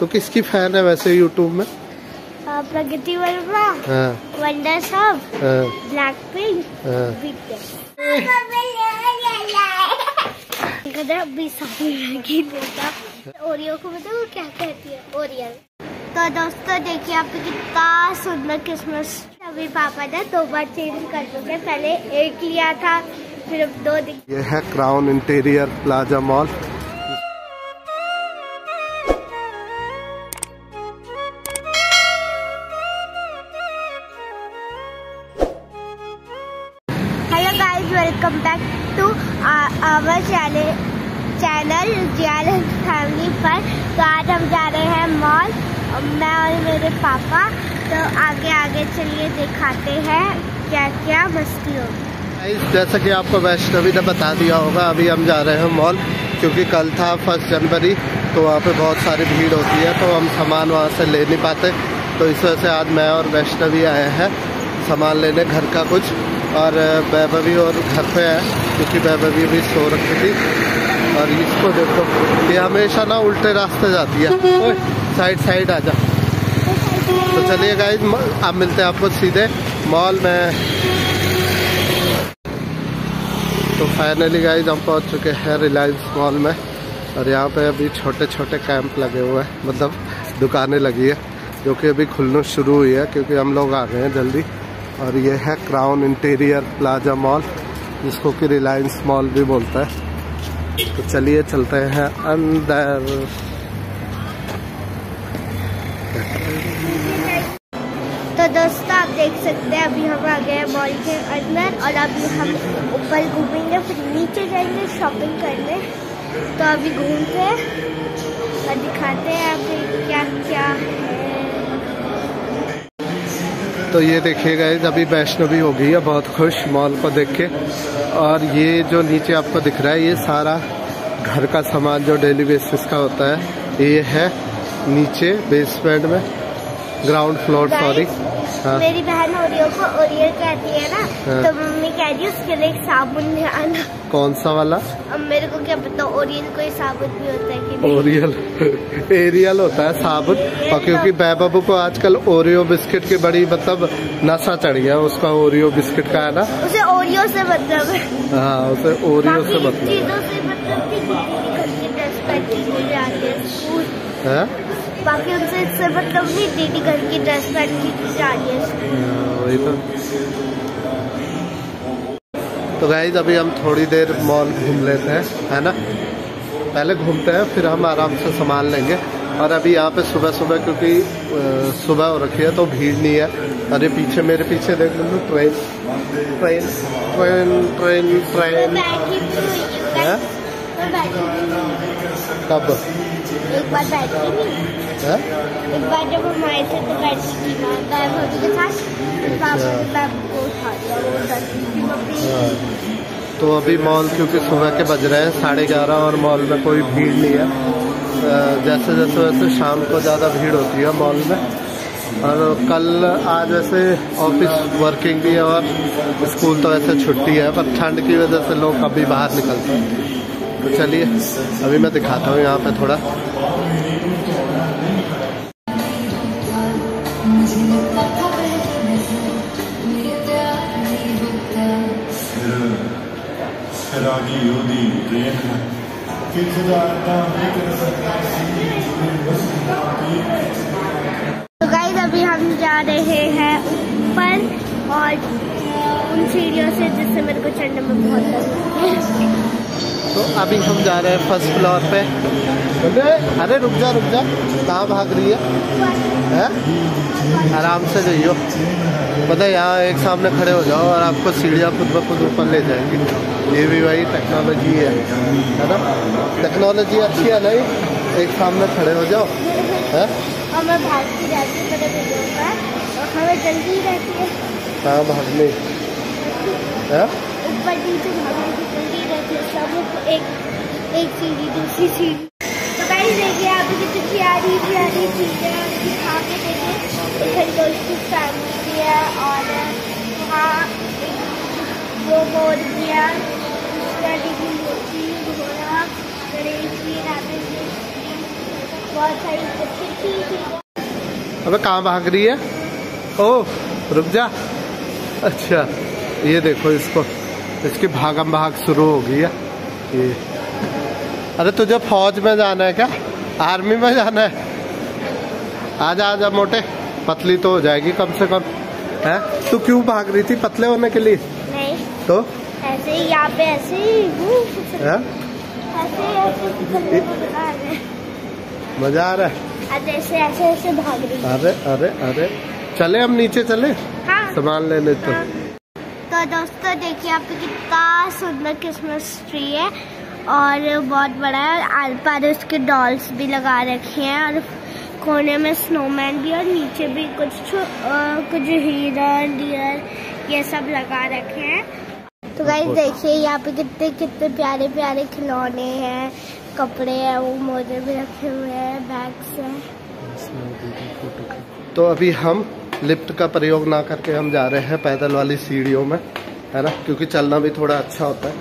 तो किसकी फैन है वैसे यूट्यूब में? प्रगति वर्मा, वंडर साहब, ब्लैक पिंक, ओरियो को बताओ क्या कहती है ओरियल। तो दोस्तों देखिए आप कितना सुंदर क्रिसमस। अभी पापा ने दो बार चेंज कर चुके, पहले एक लिया था फिर अब दो। ये है crown interior plaza mall. Welcome back to our channel family पर। तो आज हम जा रहे हैं मॉल, मैं और मेरे पापा। तो आगे आगे चलिए दिखाते हैं क्या क्या मस्ती होगी। जैसा कि आपको वैष्णवी ने बता दिया होगा, अभी हम जा रहे हैं मॉल क्योंकि कल था 1 जनवरी, तो वहाँ पे बहुत सारी भीड़ होती है तो हम सामान वहाँ से ले नहीं पाते। तो इस वजह से आज मैं और वैष्णवी आए हैं सामान लेने घर का कुछ, और वैभवी और घर पे है क्योंकि वैभवी भी सो रखी थी। और इसको देखो, ये हमेशा ना उल्टे रास्ते जाती है। ओए साइड आ जा। तो चलिए गाइज आप मिलते हैं आपको सीधे मॉल में। तो फाइनली गाइज हम पहुंच चुके हैं रिलायंस मॉल में, और यहाँ पे अभी छोटे छोटे कैंप लगे हुए हैं, मतलब दुकानें लगी है जो कि अभी खुलना शुरू हुई है क्योंकि हम लोग आ गए हैं जल्दी। और ये है क्राउन इंटीरियर प्लाजा मॉल, जिसको कि रिलायंस मॉल भी बोलता है। तो चलिए चलते हैं अंदर। तो दोस्तों आप देख सकते हैं अभी हम आ गए हैं मॉल के अंदर, और अभी हम ऊपर घूमेंगे फिर नीचे जाएंगे शॉपिंग करने। तो अभी घूमते और दिखाते हैं अभी क्या क्या है। तो ये देखिए गाइस अभी वैष्णवी हो गई है बहुत खुश मॉल को देख के। और ये जो नीचे आपको दिख रहा है ये सारा घर का सामान जो डेली बेसिस का होता है ये है नीचे बेसमेंट में, ग्राउंड फ्लोर। सॉरी हाँ। मेरी बहन ओरियो को ओरियो कहती है ना हाँ। तो मम्मी कह रही है उसके लिए एक साबुन ले आना। कौन सा वाला? अब मेरे को क्या पता ओरियल कोई साबुन भी होता है कि ओरियल एरियल होता है साबुन। और क्योंकि बैबाबू को आजकल ओरियो बिस्किट की बड़ी मतलब नशा चढ़ी है, उसका ओरियो बिस्किट का है ना, उसे ओरियो से मतलब है हाँ, उसे ओरियो से मतलब चीजों से मतलब बाकी उनसे इससे मतलब भी दीदी घर की ड्रेस पहन की चीजें आ रही है वही। तो गाइज अभी हम थोड़ी देर मॉल घूम लेते हैं है ना, पहले घूमते हैं फिर हम आराम से सामान लेंगे। और अभी यहाँ पे सुबह सुबह क्योंकि सुबह हो रखी है तो भीड़ नहीं है। अरे पीछे मेरे पीछे देख लो train train train train train है। कब एक बार बैठी थी है? एक बार जब हम आए थे तो बैठी थी के साथ पापा। तो अभी मॉल क्योंकि सुबह के बज रहे हैं 11:30 और मॉल में कोई भीड़ नहीं है। जैसे जैसे वैसे शाम को ज़्यादा भीड़ होती है मॉल में। और कल आज वैसे ऑफिस वर्किंग भी है और स्कूल तो वैसे छुट्टी है, पर ठंड की वजह से लोग कभी बाहर निकलते हैं। तो चलिए अभी मैं दिखाता हूँ यहाँ पे थोड़ा। तो गाइस अभी हम जा रहे हैं ऊपर और उन सीढ़ियों से जिससे मेरे को चढ़ने में बहुत लगता है। तो अभी हम जा रहे हैं 1st फ्लोर पे। अरे रुक जा कहाँ भाग रही है? आराम से जाइयो, पता है यहाँ एक सामने खड़े हो जाओ और आपको सीढ़ियाँ खुद ब खुद ऊपर ले जाएंगी। ये भी वही टेक्नोलॉजी है ना, टेक्नोलॉजी अच्छी है नहीं। एक सामने खड़े हो जाओ है और मैं भागती रहती हूँ, हमें जल्दी रहती है हाँ भागने एक सीढ़ी दूसरी सीढ़ी। तो गाइस देखिए आप कितनी प्यारी चीजें हैं दिखा के। देखिए संतोष की फैमिली है और वहाँ वो बोल दिया उसका मूर्ति घोड़ा गणेश जी राधे जी बहुत सारी अबे कहाँ भाग रही है? ओह रुक जा। अच्छा ये देखो इसको, इसकी भागम भाग शुरू हो गई है ये। अरे तुझे फौज में जाना है क्या? आर्मी में जाना है? आजा मोटे, पतली तो हो जाएगी कम से कम। है तू क्यों भाग रही थी? पतले होने के लिए? नहीं तो ऐसे ही यहाँ पे ऐसे ही मजा आ रहा है। ऐसे भाग रही। अरे अरे अरे चले हम नीचे चले। हाँ। सामान ले लेते। हाँ। तो दोस्तों देखिए यहाँ पे कितना सुंदर क्रिसमस ट्री है और बहुत बड़ा है। आर पार उसके डॉल्स भी लगा रखे हैं और कोने में स्नोमैन भी और नीचे भी कुछ हिरण डियर ये सब लगा रखे हैं। तो गाइस देखिए यहाँ पे कितने कितने प्यारे प्यारे खिलौने हैं, कपड़े हैं, वो मोजे भी रखे हुए हैं, बैग्स हैं। तो अभी हम लिफ्ट का प्रयोग ना करके हम जा रहे हैं पैदल वाली सीढ़ियों में, है ना, क्योंकि चलना भी थोड़ा अच्छा होता है।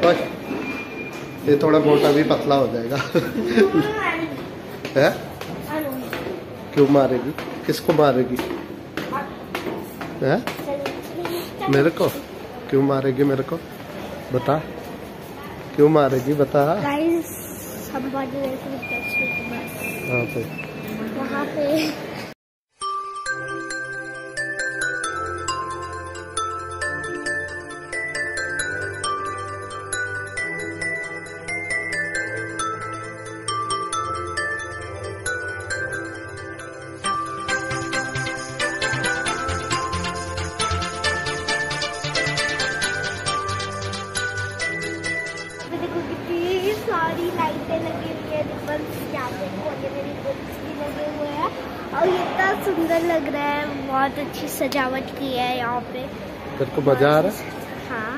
तो ये थोड़ा मोटा भी पतला हो जाएगा। है क्यों मारेगी? किसको मारेगी? है मेरे को? क्यों मारेगी मेरे को? बता क्यों मारेगी? बता। हम पे वहाँ पे सुंदर लग रहा है, बहुत अच्छी सजावट की है यहाँ पे। तेरे को मजा आ रहा है? हाँ।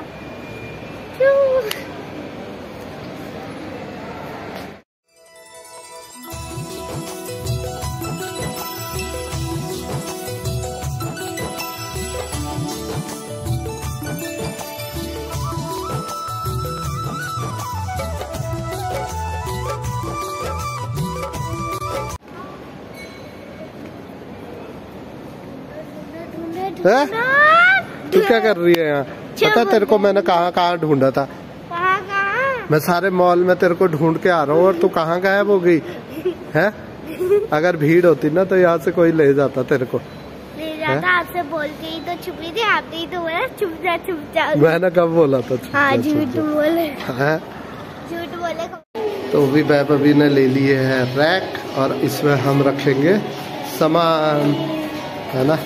तू क्या कर रही है यहाँ? पता तेरे को मैंने कहाँ ढूंढा था? मैं सारे मॉल में तेरे को ढूंढ के आ रहा हूँ और तू कहाँ गायब हो गई है? अगर भीड़ होती ना तो यहाँ से कोई ले जाता तेरे को। ले जाता, आपसे बोल के ही तो छुपी थी, आपने ही तो बोला चुप जा। मैंने कब बोला था? झूठ बोले। तो भी भाभी ने ले लिए है रैक और इसमें हम रखेंगे सामान, है ना।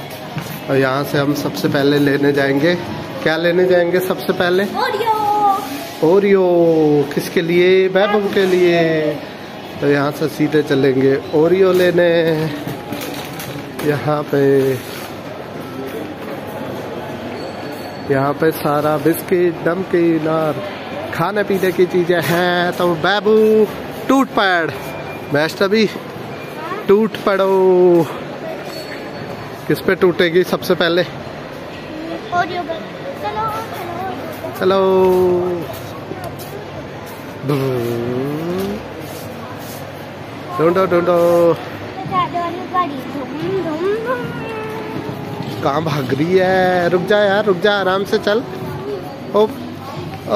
और यहाँ से हम सबसे पहले लेने जाएंगे, क्या लेने जाएंगे सबसे पहले? ओरियो। ओरियो किसके लिए? वैभव के लिए। तो यहाँ से सीधे चलेंगे ओरियो लेने। यहाँ पे सारा बिस्किट, नमकीन और खाने पीने की चीजें हैं। तो वैभू टूट पड़, वैष्णवी टूट पड़ो। किस पे टूटेगी सबसे पहले? ओरियो। चलो चलो ढूंढो ढूंढो। कहाँ भाग रही है? रुक जा यार, रुक जा, आराम से चल। ओ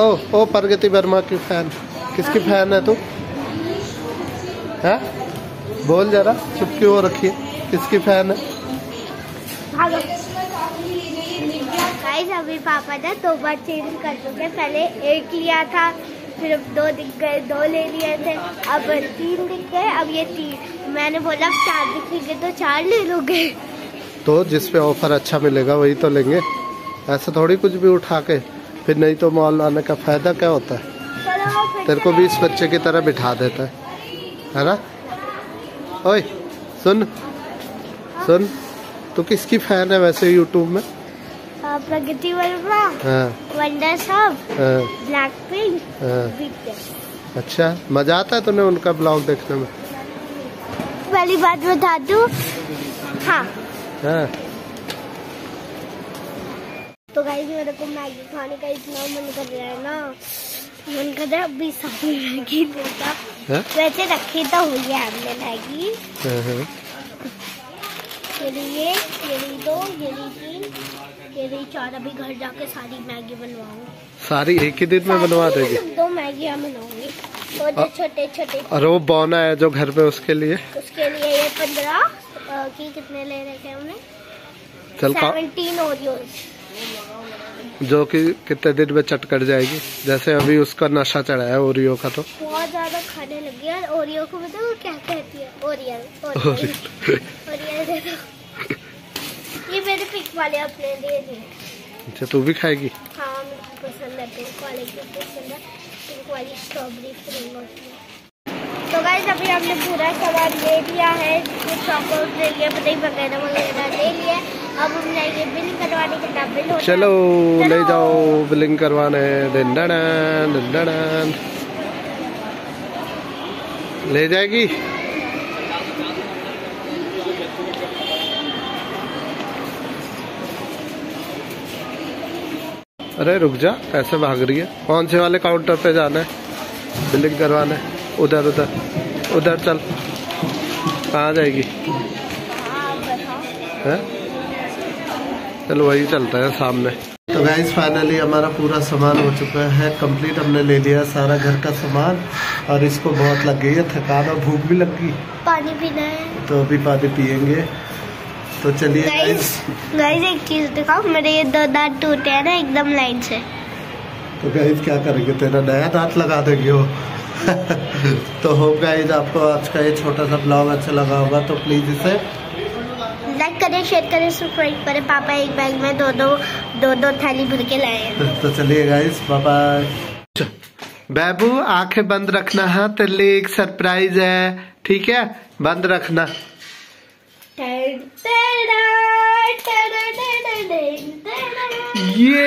ओ ओ प्रगति वर्मा की फैन, किसकी फैन है तू? है बोल जरा, चुप क्यों हो रखी है? किसकी फैन है? गाइस अभी पापा ने 2 बार चेंज कर चुके। पहले 1 लिया था, फिर अब 2 दिख गए, 2 ले लिए थे, अब 3 दिख गए, अब ये 3। मैंने बोला 4 दिखेंगे तो 4 ले लोगे। तो जिस पे ऑफर अच्छा मिलेगा वही तो लेंगे, ऐसा थोड़ी कुछ भी उठा के फिर। नहीं तो मॉल आने का फायदा क्या होता है? तेरे को भी इस बच्चे की तरह बिठा देता है ना। ओए सुन सुन, तो किसकी फैन है वैसे यूट्यूब में? प्रगति वर्मा, वंडर साहब, ब्लैक पिंक। अच्छा मजा आता है तुम्हें उनका ब्लॉग देखने में? पहली बात बता दूं। हाँ। तो गाइस मेरे को मैगी खाने का इतना मन कर रहा है ना, मन कर रहा अभी सारी मैगी देगा। वैसे रखी तो हुई है हमने मैगी। ये 2, ये 3, ये 4 अभी घर जाके सारी मैगी बनवाऊँ। सारी एक ही दिन में बनवा देगी? 2 मैगी हम बनाऊंगी। और छोटे छोटे और वो बौना है जो घर पे उसके लिए ये 15 की कितने ले रखे हैं हमने? 17 ओरियोज जो कि कितने दिन में चट कर जाएगी। जैसे अभी उसका नशा चढ़ा है ओरियो का, तो बहुत ज्यादा खाने लग गया ओरियो को। बताओ क्या कहती है, ओरियल दे दो। ये मेरे पिक वाले अपने दे दिए। अच्छा तू भी खाएगी? हाँ मुझे पसंद है पिंक वाले, पसंद है पिंक वाली स्ट्रॉबेरी फ्लेवर होती है। तो गाइस अभी हमने पूरा सामान ले लिया है, चॉकलेट ले लिया, पता ही वगैरह वगैरह ले लिया। अब हम जाएंगे बिल करवाने के लिए। बिल चलो ले जाओ बिलिंग करवाने। ले जाएगी अरे रुक जा, ऐसे भाग रही है। कौन से वाले काउंटर पे जाना है बिलिंग करवाना है? उधर उधर उधर चल। कहाँ जाएगी? है चलो वही चलता है सामने। तो गाइस फाइनली हमारा पूरा सामान हो चुका है कंप्लीट। हमने ले लिया सारा घर का सामान और इसको बहुत लग गई है थकान और भूख भी लग गई। पानी पीना है तो अभी पानी पियेंगे। तो चलिए गाइस एक चीज दिखाओ, मेरे ये 2 दांत टूटे हैं ना एकदम लाइन से। तो गाइस क्या करेंगे, तेरा नया दांत लगा देंगे वो। तो होप गाइस आपको आज का ये छोटा सा ब्लॉग अच्छा लगा होगा। तो प्लीज इसे लाइक करें, शेयर करें, सब्सक्राइब करें। पापा एक बैग में दो दो थाली भर के लाए हैं। तो चलिए गाइस बाय बाय। बाबू आंखें बंद रखना है, तेरे लिए एक सरप्राइज है ठीक है, बंद रखना। ये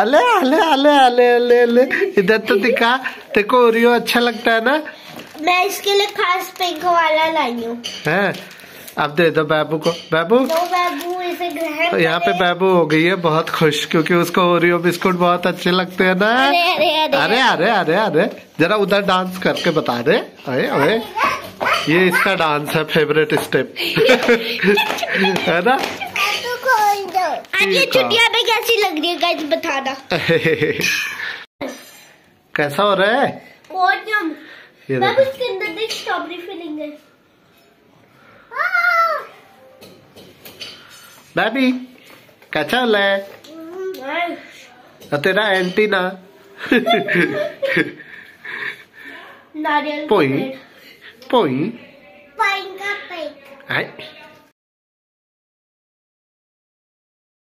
अले अले अले अले अले अले इधर तो दिखा। देखो ओरियो अच्छा लगता है ना? मैं इसके लिए खास पिंक वाला लाई हूँ। अब दे दो बाबू को। बाबू इसे ग्रहण। यहाँ पे बाबू हो गई है बहुत खुश क्योंकि उसको ओरियो बिस्कुट बहुत अच्छे लगते हैं ना। अरे जरा उधर डांस करके बता दे। अरे ये इसका डांस है फेवरेट स्टेप है ना। ये छुट्टियाँ में कैसी लग रही है गाइस बताना। कैसा हो रहा है? ये मैं इसके अंदर स्ट्रॉबेरी फिलिंग है। बेबी कैसा हो रहा है तेरा एंटीना? नारियल पोई पोई पाइन का पेड़।